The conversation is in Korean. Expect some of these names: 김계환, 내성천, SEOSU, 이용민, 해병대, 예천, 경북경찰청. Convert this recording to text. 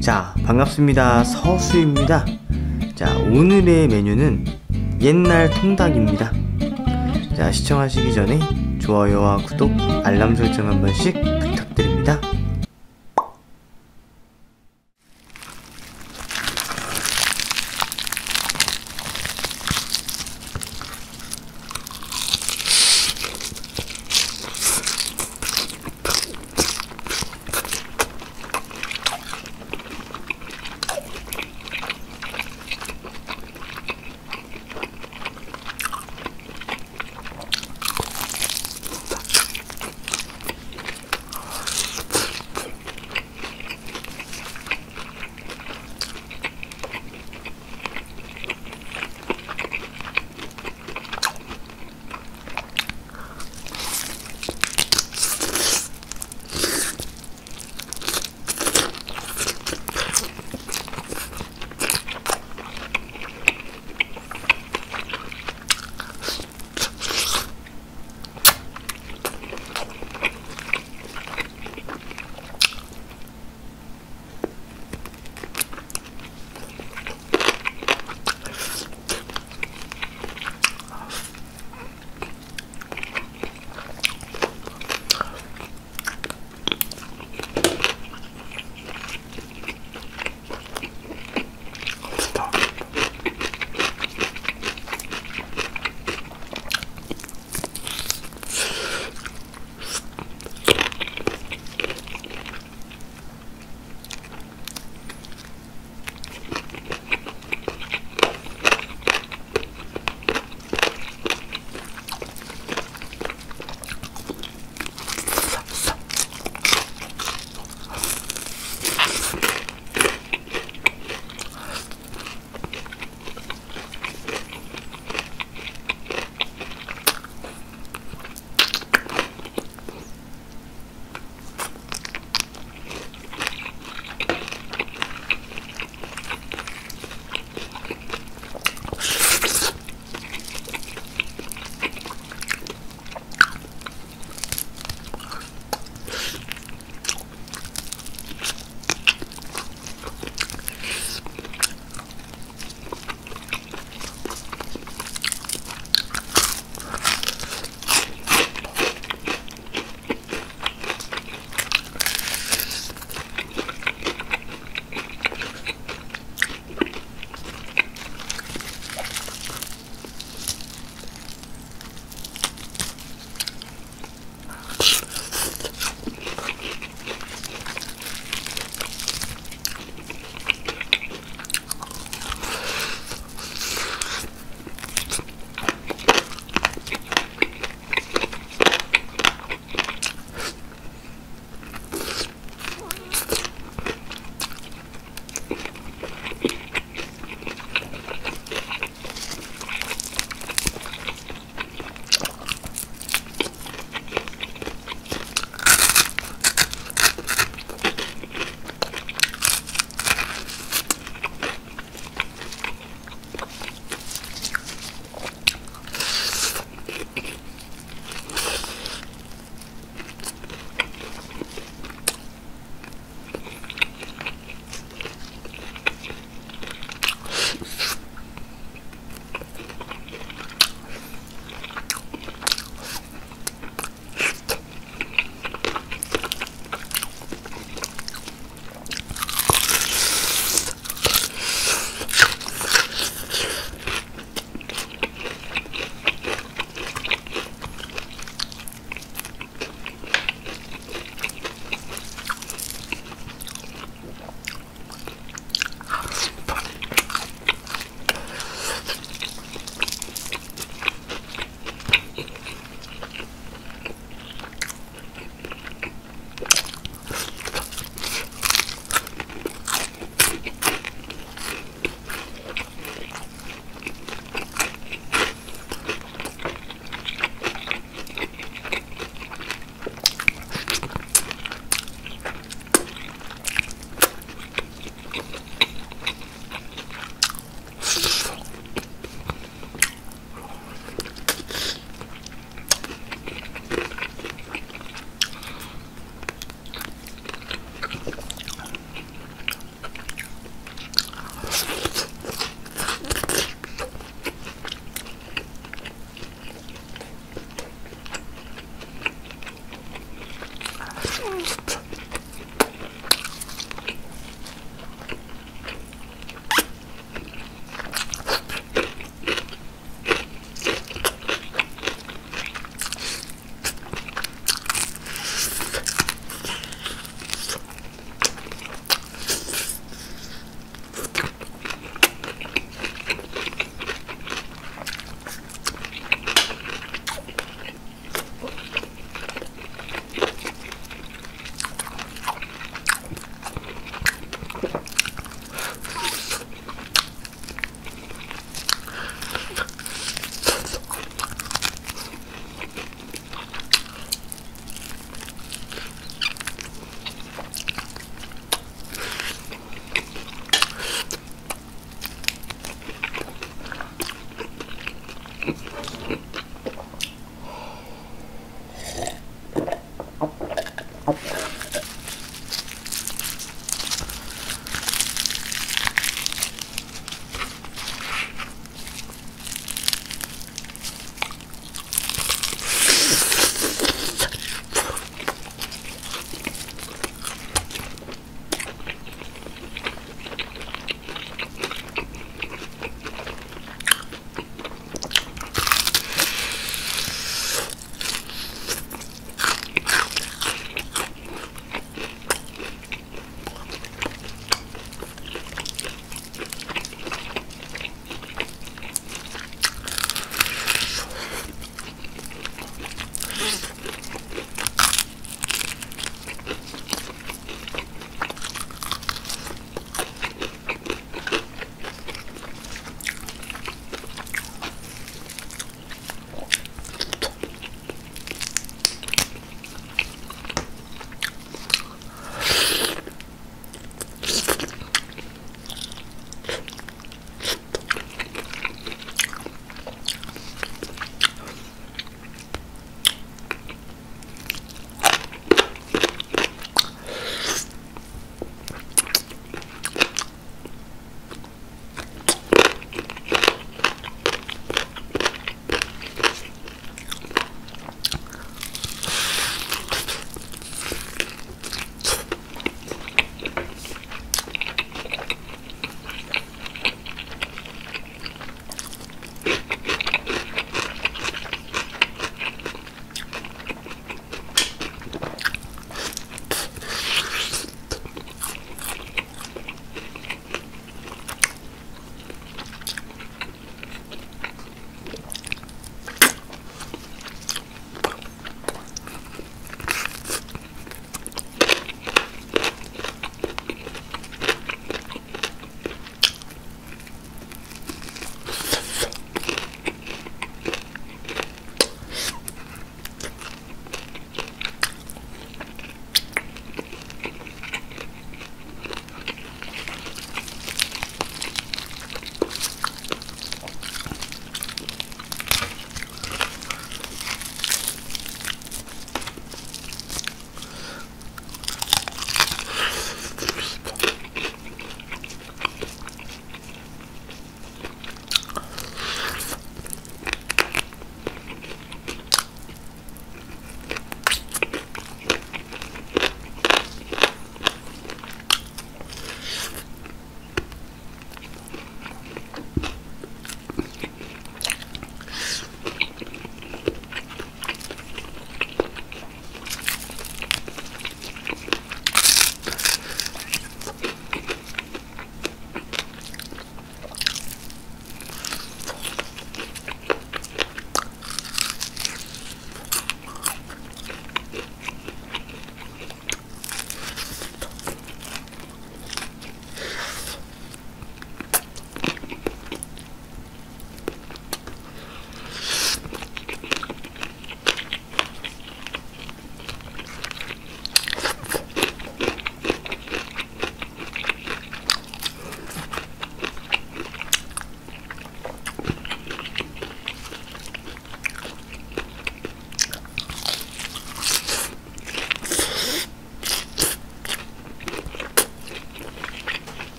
자, 반갑습니다. 서수입니다. 자, 오늘의 메뉴는 옛날 통닭입니다. 자, 시청하시기 전에 좋아요와 구독, 알람 설정 한 번씩 부탁드립니다.